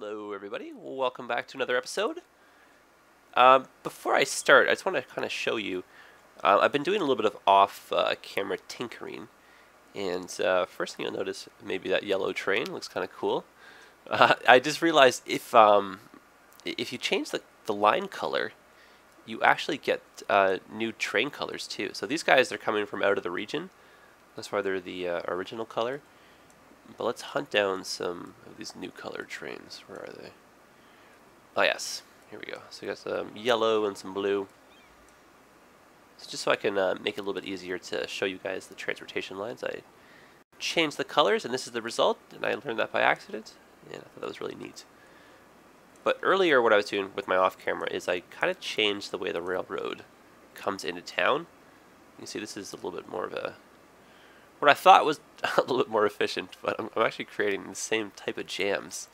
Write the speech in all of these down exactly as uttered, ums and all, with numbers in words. Hello everybody, welcome back to another episode. Um, before I start, I just want to kind of show you, uh, I've been doing a little bit of off-camera uh, tinkering, and uh, first thing you'll notice, maybe that yellow train looks kind of cool. Uh, I just realized if um, if you change the, the line color, you actually get uh, new train colors too. So these guys, they're coming from out of the region, that's why they're the uh, original color. But let's hunt down some of these new colored trains. Where are they? Oh yes, here we go. So we got some yellow and some blue. So just so I can uh, make it a little bit easier to show you guys the transportation lines, I changed the colors and this is the result, and I learned that by accident, and I thought that was really neat. But earlier what I was doing with my off camera is I kind of changed the way the railroad comes into town. You see this is a little bit more of a what I thought was a little bit more efficient, but I'm, I'm actually creating the same type of jams.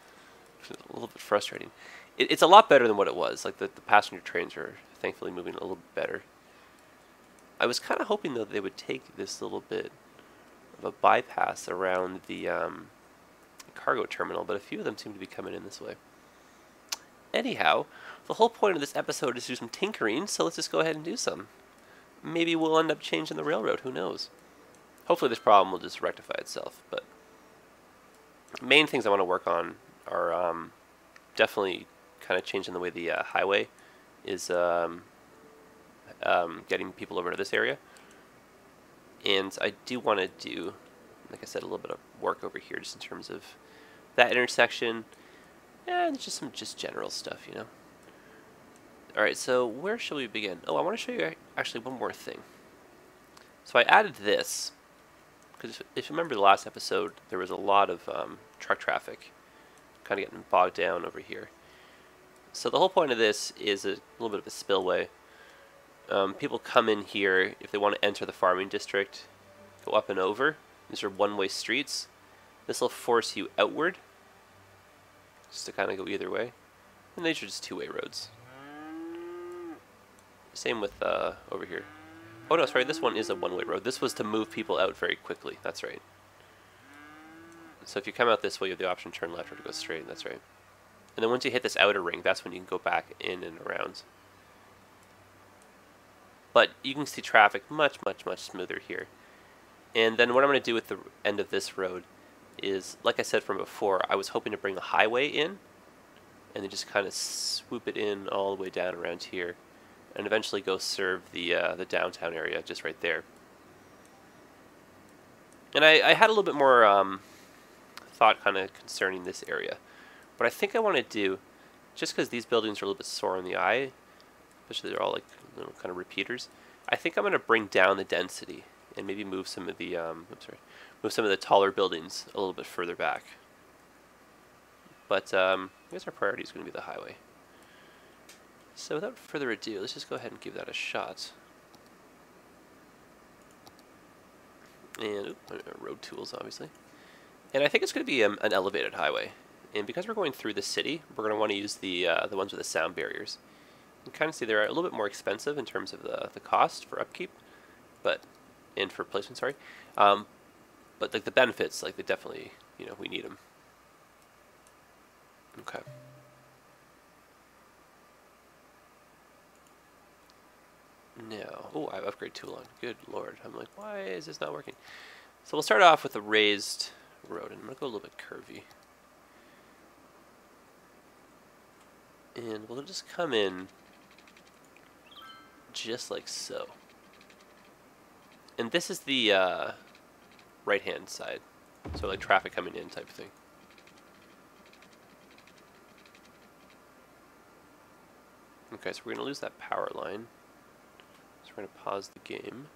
It's a little bit frustrating. It, it's a lot better than what it was. Like the, the passenger trains are thankfully moving a little better. I was kind of hoping though that they would take this little bit of a bypass around the um, cargo terminal, but a few of them seem to be coming in this way. Anyhow, the whole point of this episode is to do some tinkering, so let's just go ahead and do some. Maybe we'll end up changing the railroad, who knows? Hopefully this problem will just rectify itself, but main things I want to work on are um, definitely kind of changing the way the uh, highway is um, um, getting people over to this area. And I do want to do, like I said, a little bit of work over here just in terms of that intersection and just some just general stuff, you know. Alright, so where should we begin? Oh, I want to show you actually one more thing. So I added this. Because if you remember the last episode, there was a lot of um, truck traffic kind of getting bogged down over here. So the whole point of this is a little bit of a spillway. Um, people come in here if they want to enter the farming district, go up and over. These are one-way streets. This will force you outward, just to kind of go either way. And these are just two-way roads. Same with uh, over here. Oh no, sorry, this one is a one-way road. This was to move people out very quickly, that's right. So if you come out this way, you have the option to turn left or to go straight, that's right. And then once you hit this outer ring, that's when you can go back in and around. But you can see traffic much, much, much smoother here. And then what I'm going to do at the end of this road is, like I said from before, I was hoping to bring a highway in, and then just kind of swoop it in all the way down around here. And eventually go serve the uh, the downtown area just right there. And I, I had a little bit more um, thought kind of concerning this area. But I think I want to do, just because these buildings are a little bit sore in the eye, especially they're all like you know, kind of repeaters, I think I'm going to bring down the density and maybe move some of the um, I'm sorry, move some of the taller buildings a little bit further back. But um, I guess our priority is going to be the highway. So without further ado, let's just go ahead and give that a shot. And oop, road tools, obviously. And I think it's going to be a, an elevated highway. And because we're going through the city, we're going to want to use the uh, the ones with the sound barriers. You can kind of see they're a little bit more expensive in terms of the the cost for upkeep, but and for placement, sorry. Um, but like the benefits, like they definitely, you know, we need them. Okay. No. Oh, I have upgrade tool on. Good lord. I'm like, why is this not working? So we'll start off with a raised road, and I'm going to go a little bit curvy. And we'll just come in just like so. And this is the uh, right-hand side, so like traffic coming in type of thing. Okay, so we're going to lose that power line. We're going to pause the game.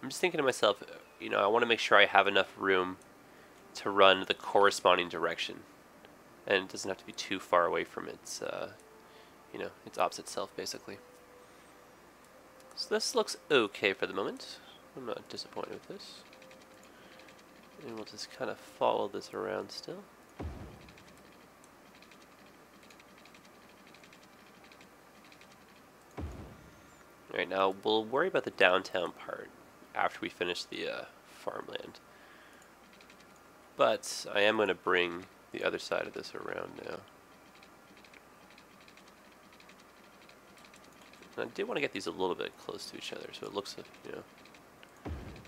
I'm just thinking to myself, you know, I want to make sure I have enough room to run the corresponding direction. And it doesn't have to be too far away from its, uh, you know, its opposite self, basically. So this looks okay for the moment. I'm not disappointed with this. And we'll just kind of follow this around still. Right now, we'll worry about the downtown part after we finish the uh, farmland. But I am going to bring the other side of this around now. And I did want to get these a little bit close to each other, so it looks, you know,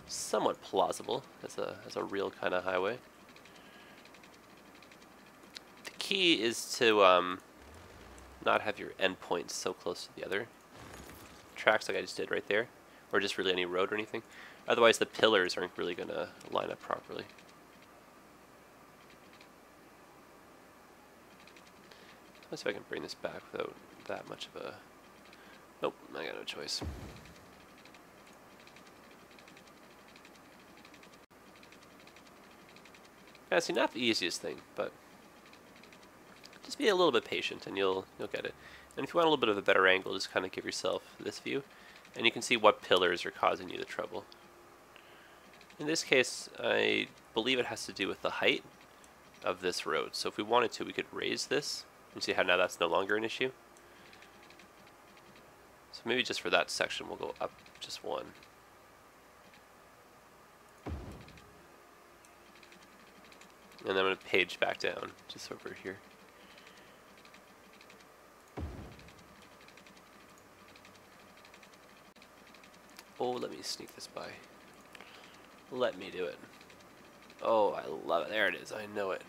somewhat plausible as a as a real kind of highway. The key is to um, not have your endpoints so close to the other tracks, like I just did right there, or just really any road or anything. Otherwise, the pillars aren't really going to line up properly. Let's see if I can bring this back without that much of a... Nope, I got no choice. That's not the easiest thing, but just be a little bit patient and you'll you'll get it. And if you want a little bit of a better angle, just kind of give yourself this view, and you can see what pillars are causing you the trouble. In this case, I believe it has to do with the height of this road. So if we wanted to, we could raise this and see how now that's no longer an issue. So maybe just for that section, we'll go up just one. And then I'm going to page back down, just over here. Oh, let me sneak this by. Let me do it. Oh, I love it. There it is. I know it.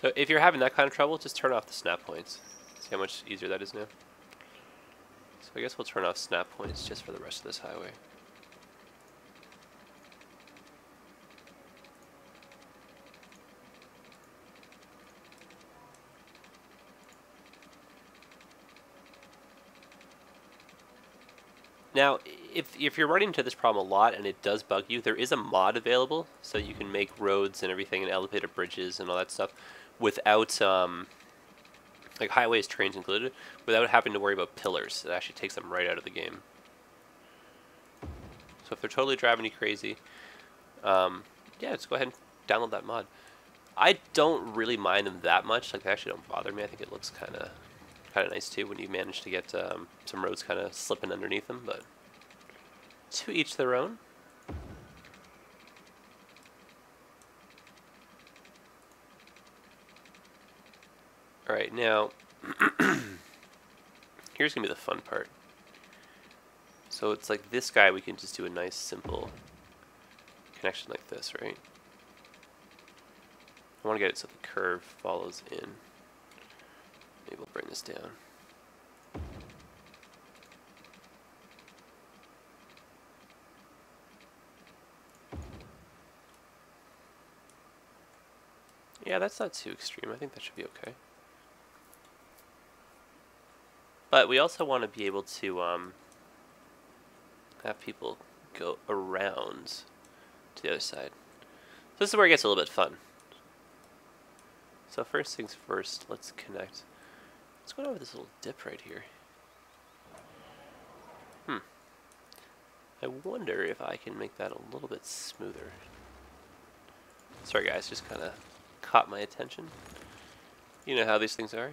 So if you're having that kind of trouble, just turn off the snap points. How much easier that is now. So I guess we'll turn off snap points just for the rest of this highway. Now, if, if you're running into this problem a lot and it does bug you, there is a mod available, so you can make roads and everything and elevator bridges and all that stuff without... Um, like highways, trains included, without having to worry about pillars. It actually takes them right out of the game. So if they're totally driving you crazy, um, yeah, let's go ahead and download that mod. I don't really mind them that much. Like, they actually don't bother me. I think it looks kind of kind of nice too when you manage to get um, some roads kind of slipping underneath them. But to each their own. Alright, now, here's going to be the fun part. So it's like this guy, we can just do a nice, simple connection like this, right? I want to get it so the curve follows in. Maybe we'll bring this down. Yeah, that's not too extreme. I think that should be okay. But we also want to be able to um, have people go around to the other side. So this is where it gets a little bit fun. So first things first, let's connect. Let's go over this little dip right here. Hmm. I wonder if I can make that a little bit smoother. Sorry guys, just kind of caught my attention. You know how these things are.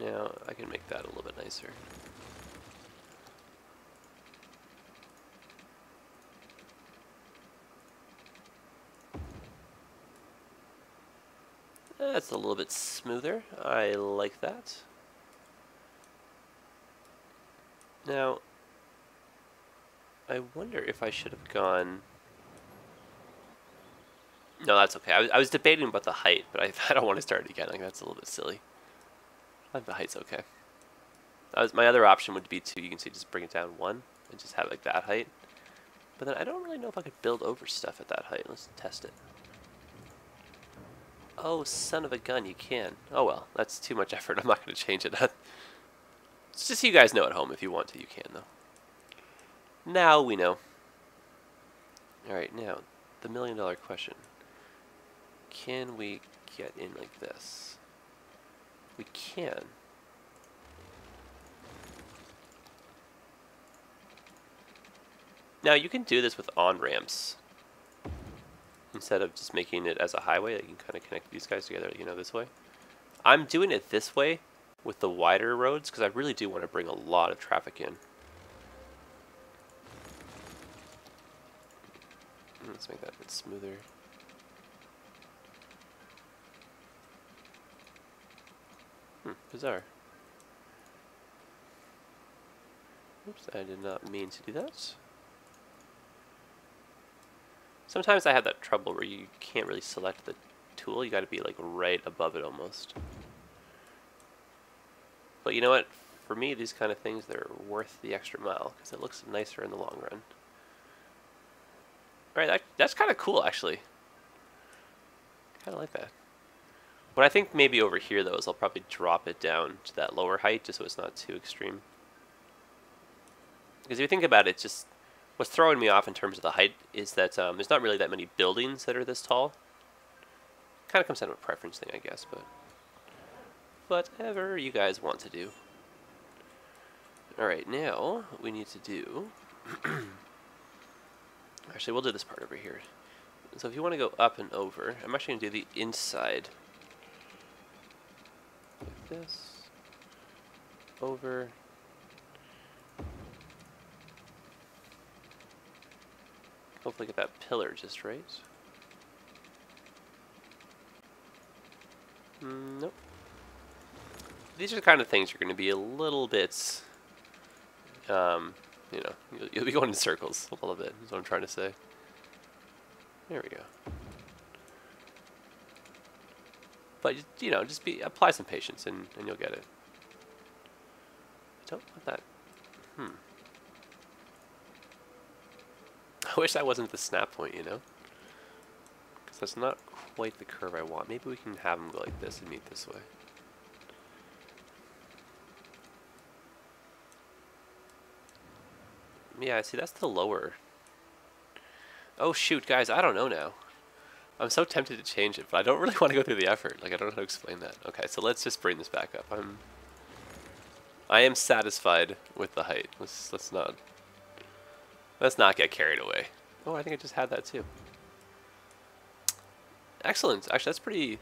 Now I can make that a little bit nicer. That's a little bit smoother. I like that. Now, I wonder if I should have gone... No, that's okay. I was, I was debating about the height, but I, I don't want to start it again. Like, that's a little bit silly. I think the height's okay. I was, my other option would be to, you can see, just bring it down one and just have like that height. But then I don't really know if I could build over stuff at that height. Let's test it. Oh, son of a gun, you can. Oh well, that's too much effort. I'm not going to change it up. It's just so you guys know at home, if you want to, you can though. Now we know. Alright, now, the million dollar question. Can we get in like this? We can. Now you can do this with on-ramps. Instead of just making it as a highway, you can kind of connect these guys together, you know, this way. I'm doing it this way with the wider roads because I really do want to bring a lot of traffic in. Let's make that a bit smoother. Hmm, bizarre. Oops, I did not mean to do that. Sometimes I have that trouble where you can't really select the tool. You gotta be like right above it almost. But you know what? For me, these kind of things, they're worth the extra mile because it looks nicer in the long run. All right, that, that's kind of cool, actually. Kind of like that. What I think maybe over here, though, is I'll probably drop it down to that lower height just so it's not too extreme. Because if you think about it, just what's throwing me off in terms of the height is that um, there's not really that many buildings that are this tall. Kind of comes down to a preference thing, I guess, but whatever you guys want to do. Alright, now what we need to do... actually, we'll do this part over here. So if you want to go up and over, I'm actually going to do the inside. Like this. Over. Hopefully get that pillar just right. Mm, nope. These are the kind of things you're going to be a little bit... Um, you know, you'll, you'll be going in circles a little bit, is what I'm trying to say. There we go. But, you know, just be apply some patience and, and you'll get it. I don't want that. Hmm. I wish that wasn't the snap point, you know? Because that's not quite the curve I want. Maybe we can have them go like this and meet this way. Yeah, see, that's the lower. Oh, shoot, guys, I don't know now. I'm so tempted to change it, but I don't really want to go through the effort. Like, I don't know how to explain that. Okay, so let's just bring this back up. I'm... I am satisfied with the height. Let's, let's not... Let's not get carried away. Oh, I think I just had that, too. Excellent. Actually, that's pretty...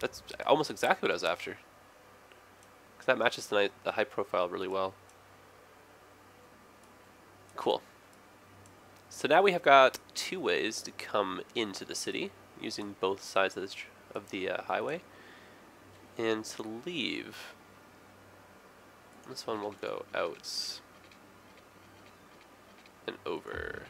That's almost exactly what I was after. Because that matches the, the height profile really well. Cool. So now we have got two ways to come into the city using both sides of, this tr of the uh, highway. And to leave, this one will go out and over.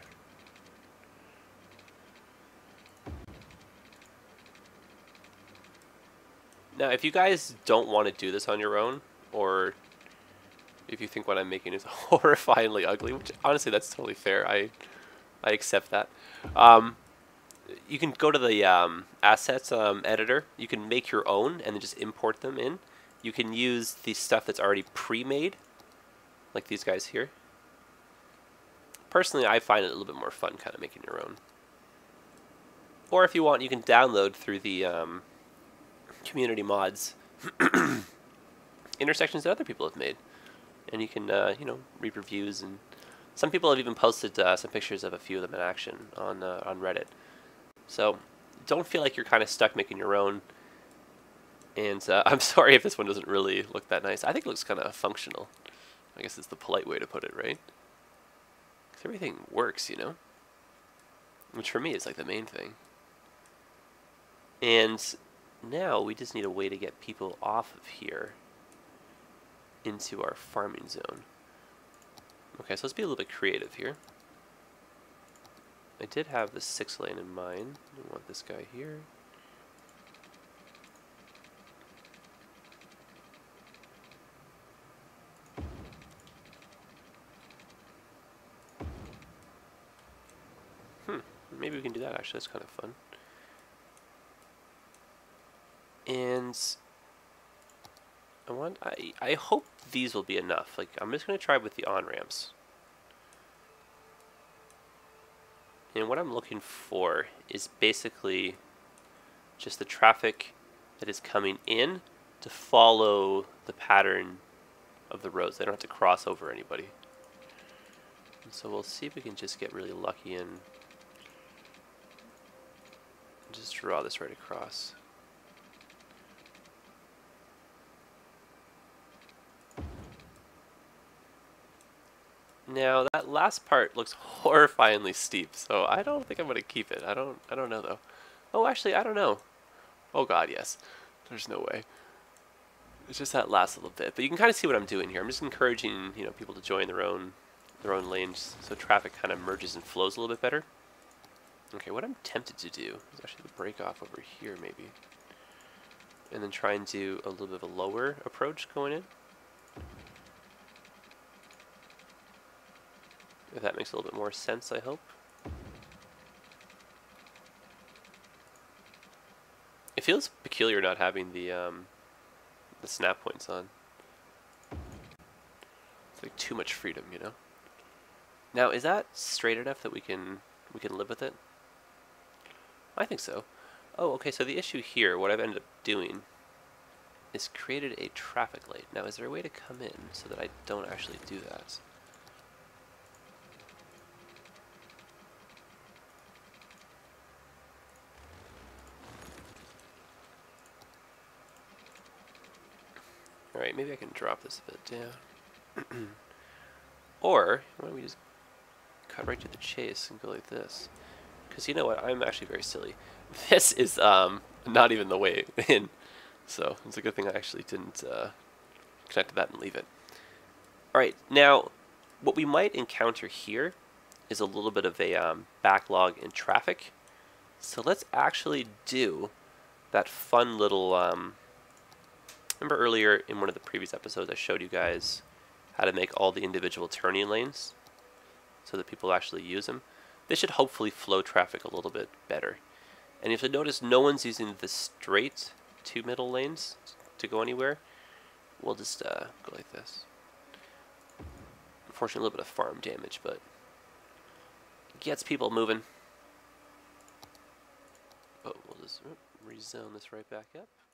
Now if you guys don't want to do this on your own, or if you think what I'm making is horrifyingly ugly, which honestly that's totally fair, I I accept that. Um, you can go to the um, assets um, editor, you can make your own and then just import them in. You can use the stuff that's already pre-made, like these guys here. Personally, I find it a little bit more fun kind of making your own. Or if you want, you can download through the um, community mods intersections that other people have made. And you can, uh, you know, read reviews, and some people have even posted uh, some pictures of a few of them in action on uh, on Reddit. So don't feel like you're kind of stuck making your own. And uh, I'm sorry if this one doesn't really look that nice. I think it looks kind of functional. I guess it's the polite way to put it, right? Because everything works, you know? Which for me is like the main thing. And now we just need a way to get people off of here into our farming zone. Okay, so let's be a little bit creative here. I did have the six lane in mind. I want this guy here. Hmm, maybe we can do that actually, that's kind of fun. And I want. I I hope these will be enough. Like I'm just gonna try with the on-ramps. And what I'm looking for is basically just the traffic that is coming in to follow the pattern of the roads. They don't have to cross over anybody. And so we'll see if we can just get really lucky and just draw this right across. Now that last part looks horrifyingly steep, so I don't think I'm gonna keep it. I don't I don't know though. Oh, actually, I don't know. Oh god, yes. There's no way. It's just that last little bit. But you can kind of see what I'm doing here. I'm just encouraging, you know, people to join their own their own lanes so traffic kind of merges and flows a little bit better. Okay, what I'm tempted to do is actually break off over here maybe. And then try and do a little bit of a lower approach going in. If that makes a little bit more sense, I hope. It feels peculiar not having the um, the snap points on. It's like too much freedom, you know. Now, is that straight enough that we can we can live with it? I think so. Oh, okay. So the issue here, what I've ended up doing, is created a traffic light. Now, is there a way to come in so that I don't actually do that? Alright, maybe I can drop this a bit down. Or, why don't we just cut right to the chase and go like this? Because you know what, I'm actually very silly. This is um, not even the way in. So, it's a good thing I actually didn't uh, connect to that and leave it. Alright, now, what we might encounter here is a little bit of a um, backlog in traffic. So let's actually do that fun little... Um, Remember earlier in one of the previous episodes I showed you guys how to make all the individual turning lanes so that people actually use them? This should hopefully flow traffic a little bit better. And if you notice, no one's using the straight two middle lanes to go anywhere. We'll just uh, go like this. Unfortunately, a little bit of farm damage, but it gets people moving. But we'll just rezone this right back up.